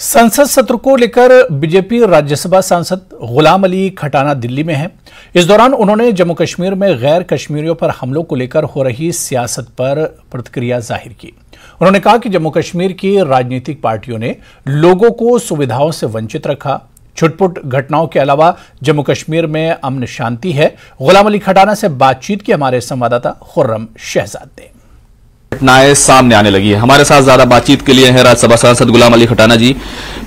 संसद सत्र को लेकर बीजेपी राज्यसभा सांसद गुलाम अली खटाना दिल्ली में हैं। इस दौरान उन्होंने जम्मू कश्मीर में गैर कश्मीरियों पर हमलों को लेकर हो रही सियासत पर प्रतिक्रिया जाहिर की। उन्होंने कहा कि जम्मू कश्मीर की राजनीतिक पार्टियों ने लोगों को सुविधाओं से वंचित रखा। छुटपुट घटनाओं के अलावा जम्मू कश्मीर में अमन शांति है। गुलाम अली खटाना से बातचीत की हमारे संवाददाता खुर्रम शहजाद ने। घटनाएं सामने आने लगी है। हमारे साथ ज्यादा बातचीत के लिए हैं राज्यसभा सांसद गुलाम अली खटाना जी।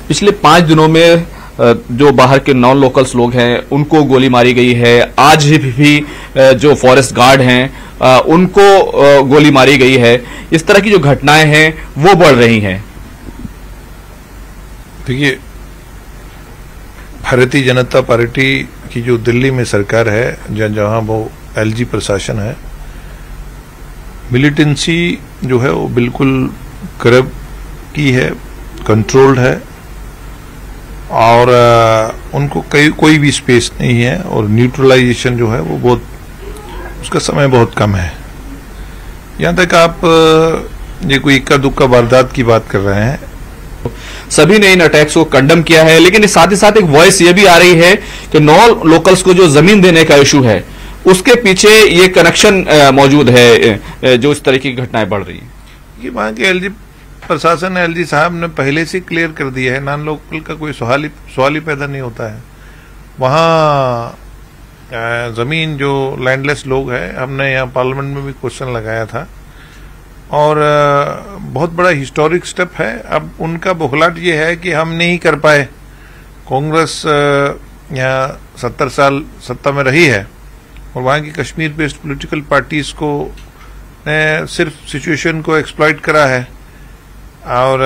पिछले 5 दिनों में जो बाहर के नॉन लोकल्स लोग हैं उनको गोली मारी गई है। आज भी जो फॉरेस्ट गार्ड हैं उनको गोली मारी गई है। इस तरह की जो घटनाएं हैं वो बढ़ रही हैं। देखिए, भारतीय जनता पार्टी की जो दिल्ली में सरकार है, जहां वो LG प्रशासन है, मिलिटेंसी जो है वो बिल्कुल करप्ट की है, कंट्रोल्ड है और उनको कोई भी स्पेस नहीं है और न्यूट्रलाइजेशन जो है वो उसका समय बहुत कम है। यहाँ तक आप ये कोई इक्का दुक्का वारदात की बात कर रहे हैं। सभी ने इन अटैक्स को कंडम किया है, लेकिन साथ ही साथ एक वॉइस ये भी आ रही है कि नॉन लोकल्स को जो जमीन देने का इशू है उसके पीछे ये कनेक्शन मौजूद है, जो इस तरह की घटनाएं बढ़ रही हैं। ये वहां के LG प्रशासन, LG साहब ने पहले से क्लियर कर दिया है, नॉन लोकल का कोई सवाल ही पैदा नहीं होता है। वहाँ जमीन जो लैंडलेस लोग हैं, हमने यहाँ पार्लियामेंट में भी क्वेश्चन लगाया था और बहुत बड़ा हिस्टोरिक स्टेप है। अब उनका बौखलाहट ये है कि हम नहीं कर पाए। कांग्रेस यहाँ 70 साल सत्ता में रही है और वहाँ की कश्मीर बेस्ड पॉलिटिकल पार्टीज को ने सिर्फ सिचुएशन को एक्सप्लॉइट करा है और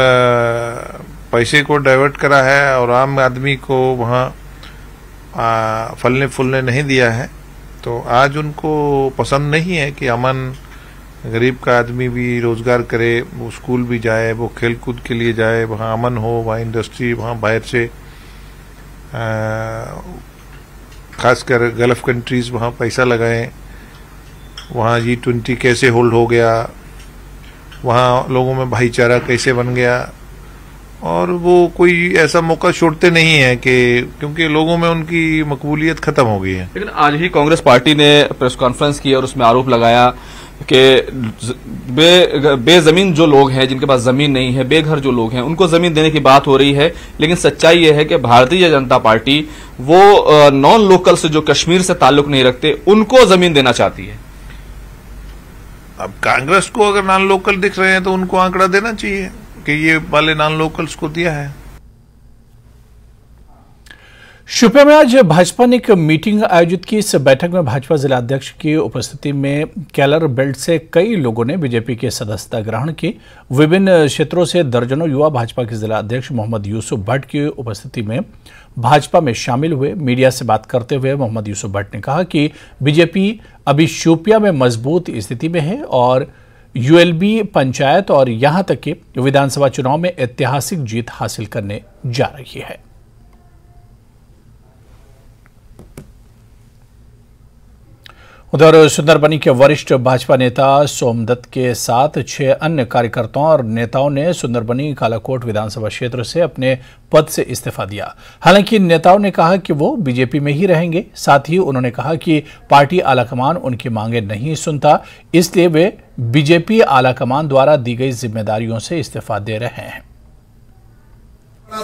पैसे को डाइवर्ट करा है और आम आदमी को वहाँ फलने फूलने नहीं दिया है। तो आज उनको पसंद नहीं है कि अमन, गरीब का आदमी भी रोजगार करे, वो स्कूल भी जाए, वो खेल कूद के लिए जाए, वहाँ अमन हो, वहाँ इंडस्ट्री, वहाँ बाहर से खासकर गल्फ कंट्रीज वहाँ पैसा लगाएं, वहाँ G20 कैसे होल्ड हो गया, वहाँ लोगों में भाईचारा कैसे बन गया और वो कोई ऐसा मौका छोड़ते नहीं है कि क्योंकि लोगों में उनकी मकबूलियत खत्म हो गई है। लेकिन आज ही कांग्रेस पार्टी ने प्रेस कॉन्फ्रेंस की और उसमें आरोप लगाया कि बेजमीन जो लोग हैं, जिनके पास जमीन नहीं है, बेघर जो लोग हैं, उनको जमीन देने की बात हो रही है। लेकिन सच्चाई यह है कि भारतीय जनता पार्टी वो नॉन लोकल से जो कश्मीर से ताल्लुक नहीं रखते उनको जमीन देना चाहती है। अब कांग्रेस को अगर नॉन लोकल दिख रहे हैं तो उनको आंकड़ा देना चाहिए कि ये वाले नॉन लोकल्स को दिया है। शुपिया में आज भाजपा ने एक मीटिंग आयोजित की। इस बैठक में भाजपा जिला अध्यक्ष की उपस्थिति में कैलर बेल्ट से कई लोगों ने बीजेपी की सदस्यता ग्रहण की। विभिन्न क्षेत्रों से दर्जनों युवा भाजपा के जिला अध्यक्ष मोहम्मद यूसुफ भट्ट की उपस्थिति में भाजपा में शामिल हुए। मीडिया से बात करते हुए मोहम्मद यूसुफ भट्ट ने कहा कि बीजेपी अभी शोपिया में मजबूत स्थिति में है और ULB पंचायत और यहाँ तक कि विधानसभा चुनाव में ऐतिहासिक जीत हासिल करने जा रही है। उधर सुंदरबनी के वरिष्ठ भाजपा नेता सोमदत्त के साथ 6 अन्य कार्यकर्ताओं और नेताओं ने सुंदरबनी कालाकोट विधानसभा क्षेत्र से अपने पद से इस्तीफा दिया। हालांकि नेताओं ने कहा कि वो बीजेपी में ही रहेंगे। साथ ही उन्होंने कहा कि पार्टी आलाकमान उनकी मांगे नहीं सुनता, इसलिए वे बीजेपी आलाकमान द्वारा दी गई जिम्मेदारियों से इस्तीफा दे रहे हैं।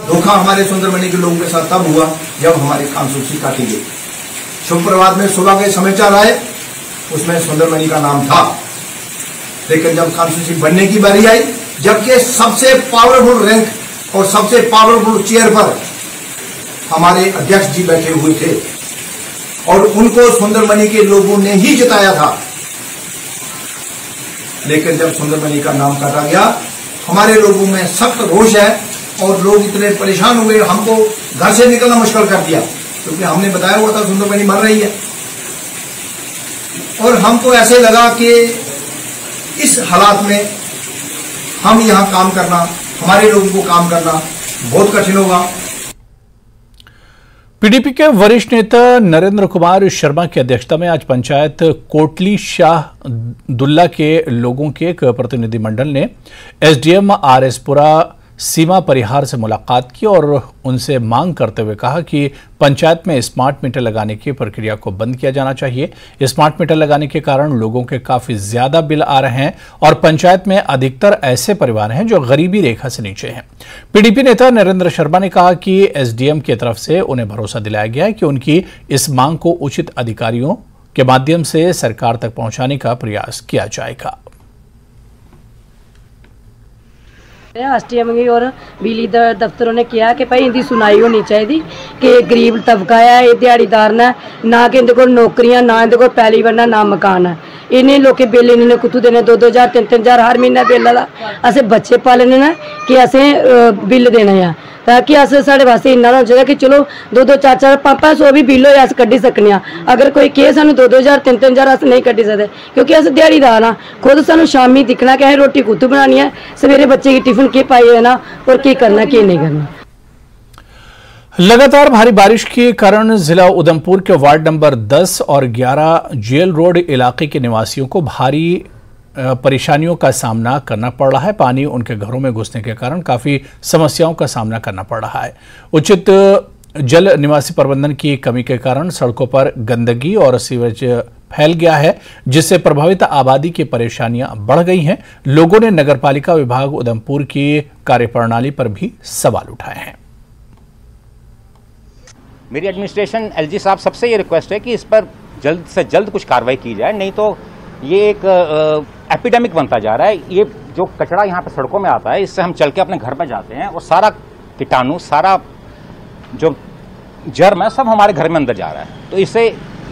धोखा हमारे सुंदरबनी के लोगों के साथ तब हुआ जब हमारे कांग्रेसी काटी गई। शुभप्रभात में सुबह के समाचार आए, उसमें सुंदरबनी का नाम था, लेकिन जब कांस्टिट्यूंसी बनने की बारी आई, जबकि सबसे पावरफुल रैंक और सबसे पावरफुल चेयर पर हमारे अध्यक्ष जी बैठे हुए थे और उनको सुंदरबनी के लोगों ने ही जिताया था, लेकिन जब सुंदरबनी का नाम काटा गया हमारे लोगों में सख्त रोष है और लोग इतने परेशान हुए, हमको घर से निकलना मुश्किल कर दिया क्योंकि हमने बताया हुआ था सुंदरबनी मर रही है और हमको ऐसे लगा कि इस हालात में हम यहाँ काम करना, हमारे लोगों को काम करना बहुत कठिन होगा। पीडीपी के वरिष्ठ नेता नरेंद्र कुमार शर्मा की अध्यक्षता में आज पंचायत कोटली शाह दुल्ला के लोगों के एक प्रतिनिधिमंडल ने एसडीएम आरएसपुरा सीमा परिहार से मुलाकात की और उनसे मांग करते हुए कहा कि पंचायत में स्मार्ट मीटर लगाने की प्रक्रिया को बंद किया जाना चाहिए। स्मार्ट मीटर लगाने के कारण लोगों के काफ़ी ज़्यादा बिल आ रहे हैं और पंचायत में अधिकतर ऐसे परिवार हैं जो गरीबी रेखा से नीचे हैं। पीडीपी नेता नरेंद्र शर्मा ने कहा कि एसडीएम की तरफ से उन्हें भरोसा दिलाया गया है कि उनकी इस मांग को उचित अधिकारियों के माध्यम से सरकार तक पहुँचाने का प्रयास किया जाएगा। एसडीएम की और बिजली दफ्तरों ने किया कि भाई इनकी सुनाई होनी चाहिए कि गरीब तबका है, ये दिहाड़ीदार ने ना कि इनके को नौकरियां ना इनके को पैली बनना ना मकान है। इन्हें लोकें बिल इन्हें कुत्थू देने 2-2 हज़ार 3-3 हज़ार हर महीना बिल आला असें बच्चे पालने ना कि असें बिल देना है ताकि अस साढ़े वास्ते इन्ना होना चाहिए कि चलो 2-2, 4-4, 5-5 भी बिल होए अस कड्ढी सकने आं। अगर कोई कहे सानूं 2-2 हज़ार 3-3 हज़ार अस नहीं कड्ढी सकदे क्योंकि अस दिहाड़ीदार आं। खुद सानूं शामी दिक्खना कि असें रोटी कुत्थू बनानी है, सवेरे बच्चे की टिफिन केह् पाई देना और केह् करना केह् नहीं करना। लगातार भारी बारिश के कारण जिला उधमपुर के वार्ड नंबर 10 और 11 जेल रोड इलाके के निवासियों को भारी परेशानियों का सामना करना पड़ रहा है। पानी उनके घरों में घुसने के कारण काफ़ी समस्याओं का सामना करना पड़ रहा है। उचित जल निवासी प्रबंधन की कमी के कारण सड़कों पर गंदगी और सीवरेज फैल गया है, जिससे प्रभावित आबादी की परेशानियां बढ़ गई हैं। लोगों ने नगरपालिका विभाग उधमपुर की कार्यप्रणाली पर भी सवाल उठाए हैं। मेरी एडमिनिस्ट्रेशन एलजी साहब सबसे ये रिक्वेस्ट है कि इस पर जल्द से जल्द कुछ कार्रवाई की जाए, नहीं तो ये एक एपिडेमिक बनता जा रहा है। ये जो कचरा यहाँ पे सड़कों में आता है, इससे हम चल के अपने घर में जाते हैं और सारा कीटाणु सारा जो जर्म है सब हमारे घर में अंदर जा रहा है। तो इससे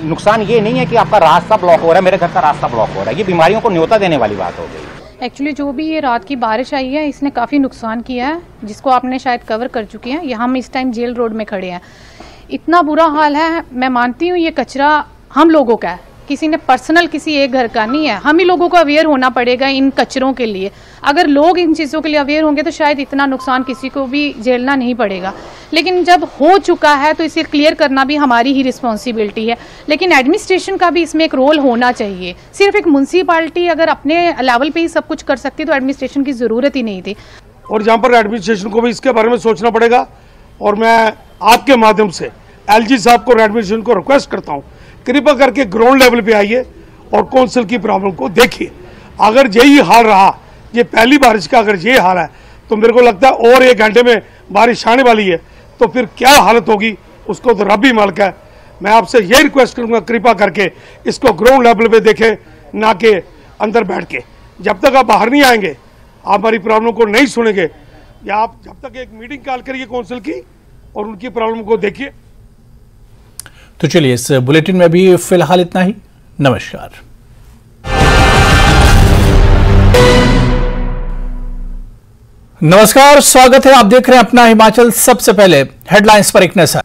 नुकसान ये नहीं है कि आपका रास्ता ब्लॉक हो रहा है, मेरे घर का रास्ता ब्लॉक हो रहा है, ये बीमारियों को न्योता देने वाली बात हो गई। एक्चुअली जो भी ये रात की बारिश आई है इसने काफ़ी नुकसान किया है, जिसको आपने शायद कवर कर चुके हैं। यहाँ हम इस टाइम जेल रोड में खड़े हैं, इतना बुरा हाल है। मैं मानती हूँ ये कचरा हम लोगों का है, किसी ने पर्सनल किसी एक घर का नहीं है। हम ही लोगों को अवेयर होना पड़ेगा इन कचरों के लिए। अगर लोग इन चीज़ों के लिए अवेयर होंगे तो शायद इतना नुकसान किसी को भी झेलना नहीं पड़ेगा, लेकिन जब हो चुका है तो इसे क्लियर करना भी हमारी ही रिस्पॉन्सिबिलिटी है। लेकिन एडमिनिस्ट्रेशन का भी इसमें एक रोल होना चाहिए। सिर्फ एक म्यूनसिपाल्टी अगर अपने लेवल पर ही सब कुछ कर सकती तो एडमिनिस्ट्रेशन की ज़रूरत ही नहीं थी। और जहाँ पर एडमिनिस्ट्रेशन को भी इसके बारे में सोचना पड़ेगा। और मैं आपके माध्यम से एलजी साहब को और एडमिनिस्ट्रेशन को रिक्वेस्ट करता हूँ, कृपा करके ग्राउंड लेवल पे आइए और काउंसिल की प्रॉब्लम को देखिए। अगर यही हाल रहा, ये पहली बारिश का अगर ये हाल है तो मेरे को लगता है और 1 घंटे में बारिश आने वाली है तो फिर क्या हालत होगी उसको तो रब ही मालिक है। मैं आपसे ये रिक्वेस्ट करूँगा कृपा करके इसको ग्राउंड लेवल पे देखें, ना कि अंदर बैठ के। जब तक आप बाहर नहीं आएंगे, आप हमारी प्रॉब्लम को नहीं सुनेंगे, या आप जब तक एक मीटिंग कॉल करिए काउंसिल की और उनकी प्रॉब्लम को देखिए। तो चलिए इस बुलेटिन में भी फिलहाल इतना ही। नमस्कार। नमस्कार, स्वागत है, आप देख रहे हैं अपना हिमाचल। सबसे पहले हेडलाइंस पर एक नजर।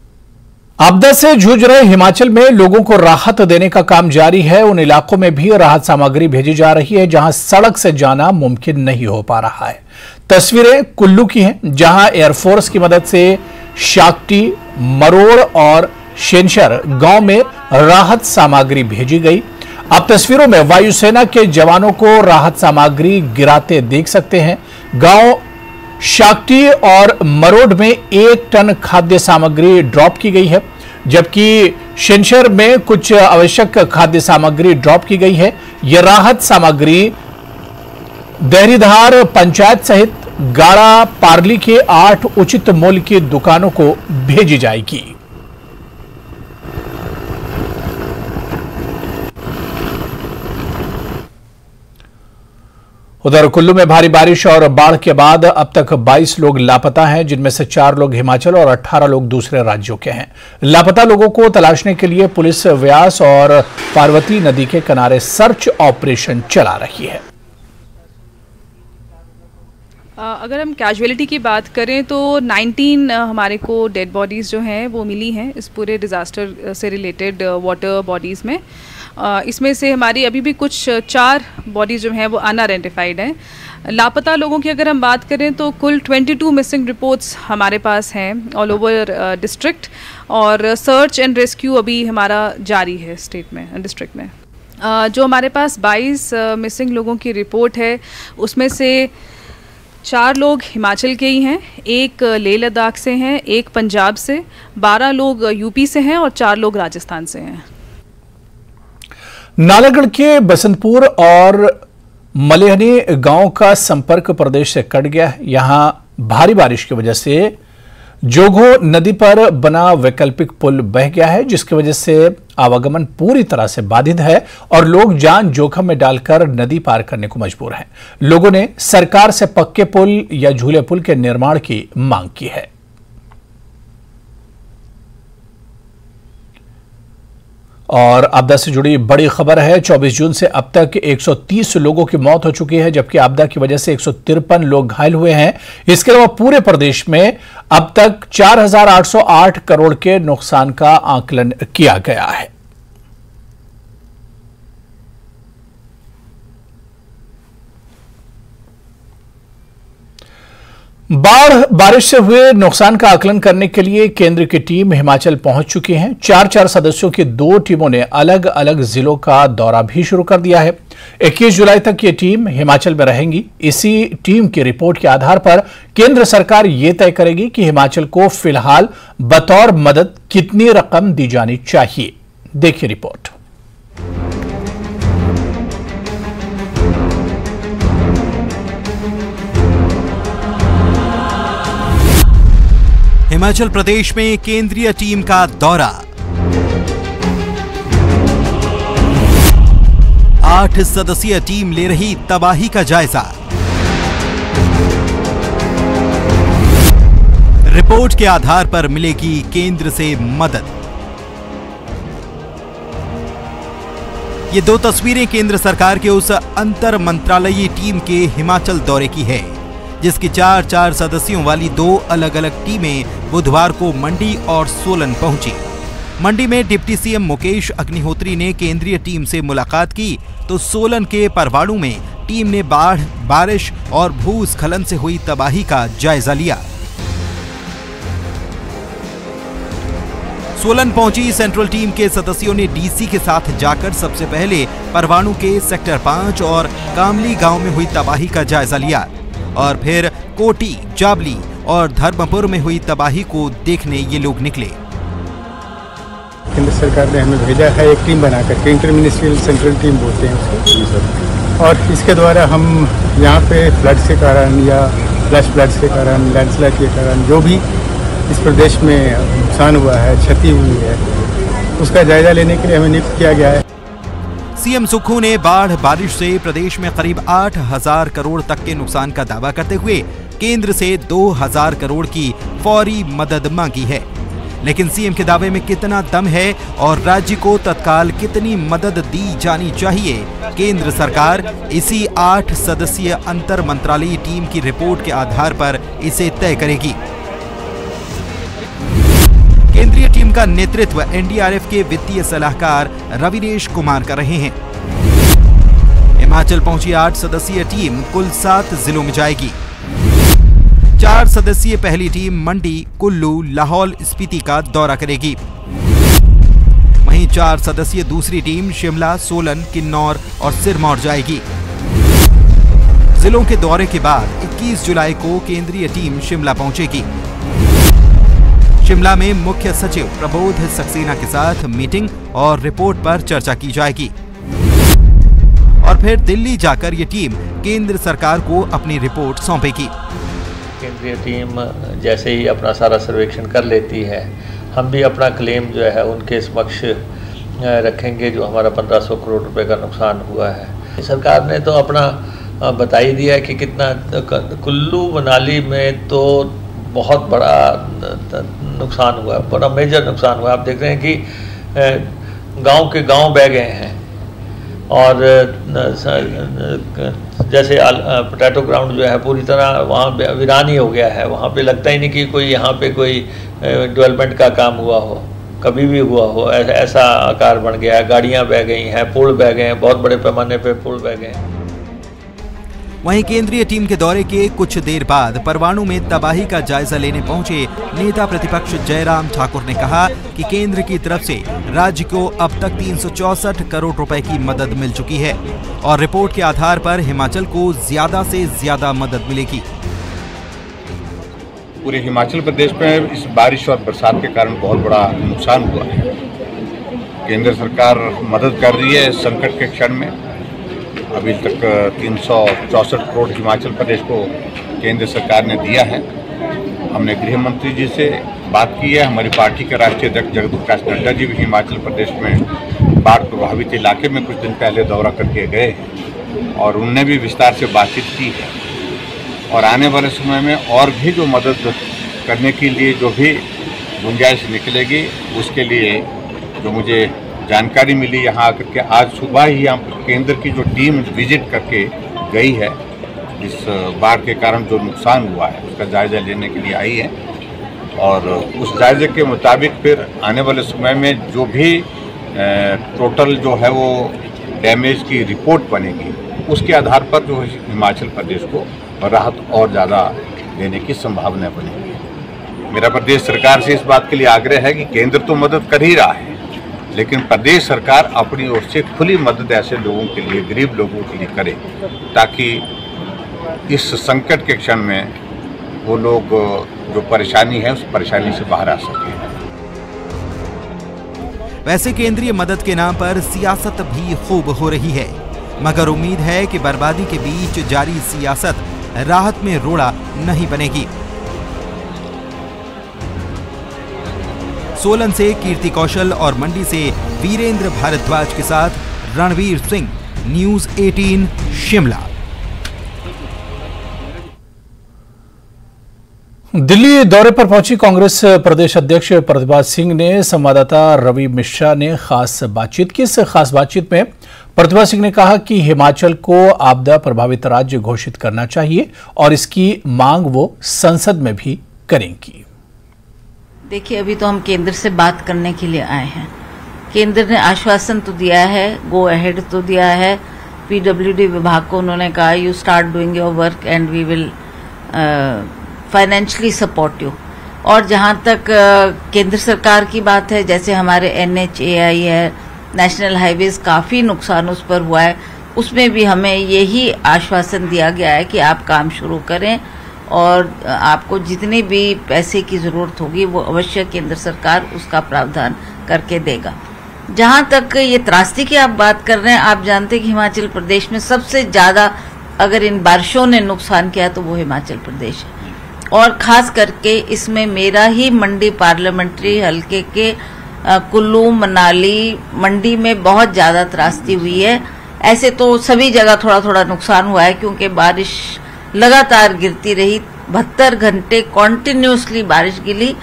आपदा से जूझ रहे हिमाचल में लोगों को राहत देने का काम जारी है। उन इलाकों में भी राहत सामग्री भेजी जा रही है जहां सड़क से जाना मुमकिन नहीं हो पा रहा है। तस्वीरें कुल्लू की हैं जहां एयरफोर्स की मदद से शाक्ति, मरोड और शेनशर गांव में राहत सामग्री भेजी गई। आप तस्वीरों में वायुसेना के जवानों को राहत सामग्री गिराते देख सकते हैं। गांव शाक्ति और मरोड में 1 टन खाद्य सामग्री ड्रॉप की गई है, जबकि शेनशर में कुछ आवश्यक खाद्य सामग्री ड्रॉप की गई है। यह राहत सामग्री देहरीधार पंचायत सहित गाड़ा पार्ली के 8 उचित मूल्य की दुकानों को भेजी जाएगी। उधर कुल्लू में भारी बारिश और बाढ़ के बाद अब तक 22 लोग लापता हैं, जिनमें से 4 लोग हिमाचल और 18 लोग दूसरे राज्यों के हैं। लापता लोगों को तलाशने के लिए पुलिस व्यास और पार्वती नदी के किनारे सर्च ऑपरेशन चला रही है। अगर हम कैजुअलिटी की बात करें तो 19 हमारे को डेड बॉडीज़ जो हैं वो मिली हैं इस पूरे डिज़ास्टर से रिलेटेड वाटर बॉडीज़ में। इसमें से हमारी अभी भी कुछ 4 बॉडी जो हैं वो अनआइडेंटिफाइड हैं। लापता लोगों की अगर हम बात करें तो कुल 22 मिसिंग रिपोर्ट्स हमारे पास हैं ऑल ओवर डिस्ट्रिक्ट, और सर्च एंड रेस्क्यू अभी हमारा जारी है स्टेट में, डिस्ट्रिक्ट में। जो हमारे पास 22 मिसिंग लोगों की रिपोर्ट है उसमें से 4 लोग हिमाचल के ही हैं, 1 लेह लद्दाख से हैं, 1 पंजाब से, 12 लोग यूपी से हैं और 4 लोग राजस्थान से हैं। नालागढ़ के बसंतपुर और मलेहनी गांव का संपर्क प्रदेश से कट गया है। यहां भारी बारिश की वजह से जोगो नदी पर बना वैकल्पिक पुल बह गया है, जिसकी वजह से आवागमन पूरी तरह से बाधित है और लोग जान जोखिम में डालकर नदी पार करने को मजबूर हैं। लोगों ने सरकार से पक्के पुल या झूले पुल के निर्माण की मांग की है। और आपदा से जुड़ी बड़ी खबर है, 24 जून से अब तक 130 लोगों की मौत हो चुकी है, जबकि आपदा की वजह से 153 लोग घायल हुए हैं। इसके अलावा पूरे प्रदेश में अब तक 4,808 करोड़ के नुकसान का आकलन किया गया है। बाढ़ बारिश से हुए नुकसान का आकलन करने के लिए केंद्र की टीम हिमाचल पहुंच चुकी है। 4-4 सदस्यों की 2 टीमों ने अलग अलग जिलों का दौरा भी शुरू कर दिया है। 21 जुलाई तक ये टीम हिमाचल में रहेंगी। इसी टीम की रिपोर्ट के आधार पर केंद्र सरकार ये तय करेगी कि हिमाचल को फिलहाल बतौर मदद कितनी रकम दी जानी चाहिए। देखिए रिपोर्ट। हिमाचल प्रदेश में केंद्रीय टीम का दौरा, 8 सदस्यीय टीम ले रही तबाही का जायजा। रिपोर्ट के आधार पर मिलेगी केंद्र से मदद। ये 2 तस्वीरें केंद्र सरकार के उस अंतर मंत्रालयीय टीम के हिमाचल दौरे की है, जिसकी 4-4 सदस्यों वाली 2 अलग अलग टीमें बुधवार को मंडी और सोलन पहुंची। मंडी में डिप्टी सीएम मुकेश अग्निहोत्री ने केंद्रीय टीम से मुलाकात की, तो सोलन के परवाणु में टीम ने बाढ़, बारिश और भूस्खलन से हुई तबाही का जायजा लिया। सोलन पहुंची सेंट्रल टीम के सदस्यों ने डीसी के साथ जाकर सबसे पहले परवाणु के सेक्टर 5 और कामली गांव में हुई तबाही का जायजा लिया और फिर कोटी, जाबली और धर्मपुर में हुई तबाही को देखने ये लोग निकले। केंद्र सरकार ने हमें भेजा है एक टीम बनाकर, इंटर मिनिस्ट्रियल सेंट्रल टीम बोलते हैं उसको, और इसके द्वारा हम यहाँ पे फ्लड के कारण या फ्लैश फ्लड के कारण, लैंडस्लाइड के कारण जो भी इस प्रदेश में नुकसान हुआ है, क्षति हुई है, उसका जायजा लेने के लिए हमें नियुक्त किया गया है। सीएम सुक्खू ने बाढ़ बारिश से प्रदेश में करीब 8,000 करोड़ तक के नुकसान का दावा करते हुए केंद्र से 2,000 करोड़ की फौरी मदद मांगी है। लेकिन सीएम के दावे में कितना दम है और राज्य को तत्काल कितनी मदद दी जानी चाहिए, केंद्र सरकार इसी 8 सदस्यीय अंतर मंत्रालयीय टीम की रिपोर्ट के आधार पर इसे तय करेगी। केंद्रीय टीम का नेतृत्व एनडीआरएफ के वित्तीय सलाहकार रविनेश कुमार कर रहे हैं। हिमाचल पहुंची 8 सदस्यीय टीम कुल 7 जिलों में जाएगी। 4 सदस्यीय पहली टीम मंडी, कुल्लू, लाहौल स्पीति का दौरा करेगी। वहीं 4 सदस्यीय दूसरी टीम शिमला, सोलन, किन्नौर और सिरमौर जाएगी। जिलों के दौरे के बाद 21 जुलाई को केंद्रीय टीम शिमला पहुंचेगी। शिमला में मुख्य सचिव प्रबोध सक्सेना के साथ मीटिंग और रिपोर्ट पर चर्चा की जाएगी और फिर दिल्ली जाकर ये टीम केंद्र सरकार को अपनी रिपोर्ट सौंपेगी। केंद्रीय टीम जैसे ही अपना सारा सर्वेक्षण कर लेती है, हम भी अपना क्लेम जो है उनके समक्ष रखेंगे, जो हमारा 1500 करोड़ रुपए का नुकसान हुआ है। सरकार ने तो अपना बता ही दिया है कि कितना। कुल्लू मनाली में तो बहुत बड़ा नुकसान हुआ, बड़ा मेजर नुकसान हुआ। आप देख रहे हैं कि गांव के गांव बह गए हैं और जैसे पोटैटो ग्राउंड जो है पूरी तरह वहाँ वीरान ही हो गया है। वहाँ पे लगता ही नहीं कि कोई यहाँ पे कोई डेवलपमेंट का काम हुआ हो। कभी भी हुआ हो, ऐसा आकार बन गया है। गाड़ियाँ बह गई हैं, पुल बह गए हैं, बहुत बड़े पैमाने पे पुल बह गए हैं। वहीं केंद्रीय टीम के दौरे के कुछ देर बाद परवाणु में तबाही का जायजा लेने पहुंचे नेता प्रतिपक्ष जयराम ठाकुर ने कहा कि केंद्र की तरफ से राज्य को अब तक 364 करोड़ रुपए की मदद मिल चुकी है और रिपोर्ट के आधार पर हिमाचल को ज्यादा से ज्यादा मदद मिलेगी। पूरे हिमाचल प्रदेश में इस बारिश और बरसात के कारण बहुत बड़ा नुकसान हुआ है। केंद्र सरकार मदद कर रही है संकट के क्षण में। अभी तक 364 करोड़ हिमाचल प्रदेश को केंद्र सरकार ने दिया है। हमने गृह मंत्री जी से बात की है। हमारी पार्टी के राष्ट्रीय अध्यक्ष जगत प्रकाश नड्डा जी भी हिमाचल प्रदेश में बाढ़ प्रभावित इलाके में कुछ दिन पहले दौरा करके गए और उनने भी विस्तार से बातचीत की है। और आने वाले समय में और भी जो मदद करने के लिए जो भी गुंजाइश निकलेगी उसके लिए जो मुझे जानकारी मिली यहाँ आकर के आज सुबह ही हम केंद्र की जो टीम विजिट करके गई है, इस बाढ़ के कारण जो नुकसान हुआ है उसका जायजा लेने के लिए आई है और उस जायजे के मुताबिक फिर आने वाले समय में जो भी टोटल जो है वो डैमेज की रिपोर्ट बनेगी उसके आधार पर जो हिमाचल प्रदेश को राहत और ज़्यादा देने की संभावना बनेगी। मेरा प्रदेश सरकार से इस बात के लिए आग्रह है कि केंद्र तो मदद कर ही रहा है लेकिन प्रदेश सरकार अपनी ओर से खुली मदद ऐसे लोगों के लिए, गरीब लोगों के लिए करे ताकि इस संकट के क्षण में वो लोग जो परेशानी है उस परेशानी से बाहर आ सकें। वैसे केंद्रीय मदद के नाम पर सियासत भी खूब हो रही है, मगर उम्मीद है कि बर्बादी के बीच जारी सियासत राहत में रोड़ा नहीं बनेगी। सोलन से कीर्ति कौशल और मंडी से वीरेंद्र भारद्वाज के साथ रणवीर सिंह, न्यूज़ 18 शिमला। दिल्ली दौरे पर पहुंची कांग्रेस प्रदेश अध्यक्ष प्रतिभा सिंह ने संवाददाता रवि मिश्रा ने खास बातचीत की। इस खास बातचीत में प्रतिभा सिंह ने कहा कि हिमाचल को आपदा प्रभावित राज्य घोषित करना चाहिए और इसकी मांग वो संसद में भी करेंगी। देखिए, अभी तो हम केंद्र से बात करने के लिए आए हैं। केंद्र ने आश्वासन तो दिया है, गो अहेड तो दिया है। पीडब्ल्यूडी विभाग को उन्होंने कहा you start doing your work and we will financially support you. और जहाँ तक केंद्र सरकार की बात है, जैसे हमारे NHAI है, नेशनल हाईवेज, काफ़ी नुकसान उस पर हुआ है। उसमें भी हमें यही आश्वासन दिया गया है कि आप काम शुरू करें और आपको जितने भी पैसे की ज़रूरत होगी वो अवश्य केंद्र सरकार उसका प्रावधान करके देगा। जहाँ तक ये त्रासदी की आप बात कर रहे हैं, आप जानते हैं कि हिमाचल प्रदेश में सबसे ज़्यादा अगर इन बारिशों ने नुकसान किया तो वो हिमाचल प्रदेश है। और ख़ास करके इसमें मेरा ही मंडी पार्लियामेंट्री हलके के कुल्लू, मनाली, मंडी में बहुत ज़्यादा त्रासदी हुई है। ऐसे तो सभी जगह थोड़ा थोड़ा नुकसान हुआ है क्योंकि बारिश लगातार गिरती रही। 72 घंटे कॉन्टिन्यूसली बारिश गिरी,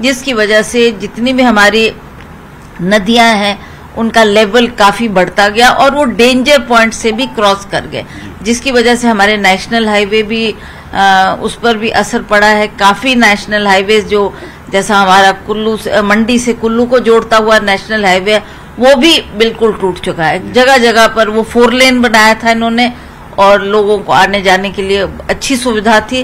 जिसकी वजह से जितनी भी हमारी नदियां हैं उनका लेवल काफ़ी बढ़ता गया और वो डेंजर पॉइंट से भी क्रॉस कर गए, जिसकी वजह से हमारे नेशनल हाईवे भी उस पर भी असर पड़ा है। काफ़ी नेशनल हाईवे जो जैसा हमारा कुल्लू से, मंडी से कुल्लू को जोड़ता हुआ नेशनल हाईवे, वो भी बिल्कुल टूट चुका है। जगह जगह पर वो 4 लेन बनाया था इन्होंने और लोगों को आने जाने के लिए अच्छी सुविधा थी,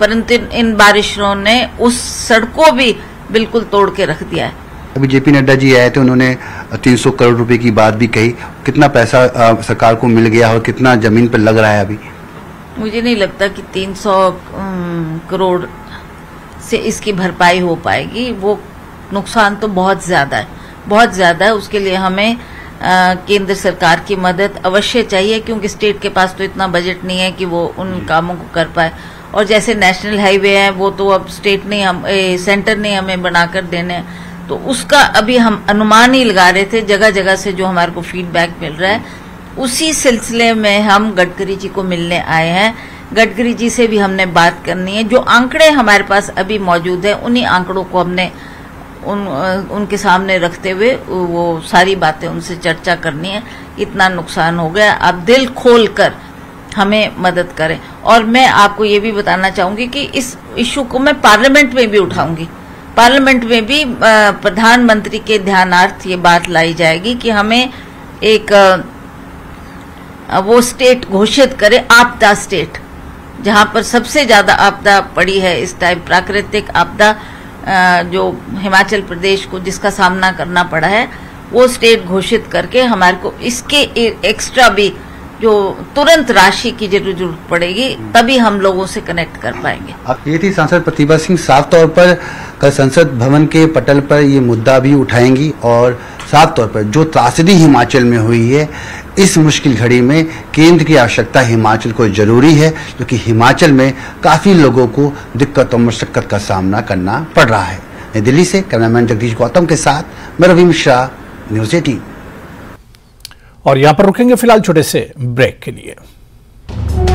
परंतु इन बारिशों ने उस सड़कों भी बिल्कुल तोड़ के रख दिया है। अभी जेपी नड्डा जी आए थे, उन्होंने 300 करोड़ रुपए की बात भी कही। कितना पैसा सरकार को मिल गया और कितना जमीन पर लग रहा है अभी? मुझे नहीं लगता कि 300 करोड़ से इसकी भरपाई हो पाएगी। वो नुकसान तो बहुत ज़्यादा है, बहुत ज़्यादा है। उसके लिए हमें केंद्र सरकार की मदद अवश्य चाहिए क्योंकि स्टेट के पास तो इतना बजट नहीं है कि वो उन कामों को कर पाए। और जैसे नेशनल हाईवे हैं वो तो अब स्टेट ने, हम सेंटर ने हमें बनाकर देने, तो उसका अभी हम अनुमान ही लगा रहे थे। जगह जगह से जो हमारे को फीडबैक मिल रहा है उसी सिलसिले में हम गडकरी जी को मिलने आए हैं। गडकरी जी से भी हमने बात करनी है। जो आंकड़े हमारे पास अभी मौजूद हैं उन्हीं आंकड़ों को हमने उनके सामने रखते हुए वो सारी बातें उनसे चर्चा करनी है। इतना नुकसान हो गया, आप दिल खोल कर हमें मदद करें। और मैं आपको ये भी बताना चाहूँगी कि इस इशू को मैं पार्लियामेंट में भी उठाऊँगी। पार्लियामेंट में भी प्रधानमंत्री के ध्यानार्थ ये बात लाई जाएगी कि हमें एक वो स्टेट घोषित करे, आपदा स्टेट, जहाँ पर सबसे ज़्यादा आपदा पड़ी है इस टाइम, प्राकृतिक आपदा जो हिमाचल प्रदेश को जिसका सामना करना पड़ा है, वो स्टेट घोषित करके हमारे को इसके एक्स्ट्रा भी जो तुरंत राशि की जरूरत पड़ेगी तभी हम लोगों से कनेक्ट कर पाएंगे। अब ये थी सांसद प्रतिभा सिंह, साफ तौर पर कल संसद भवन के पटल पर ये मुद्दा भी उठाएंगी और साफ तौर पर जो त्रासदी हिमाचल में हुई है इस मुश्किल घड़ी में केंद्र की आवश्यकता हिमाचल को जरूरी है, क्योंकि हिमाचल में काफी लोगों को दिक्कत और मशक्कत का सामना करना पड़ रहा है। नई दिल्ली से कैमरामैन जगदीश गौतम के साथ मैं रवि मिश्रा, न्यूज़ 18। और यहां पर रुकेंगे फिलहाल छोटे से ब्रेक के लिए।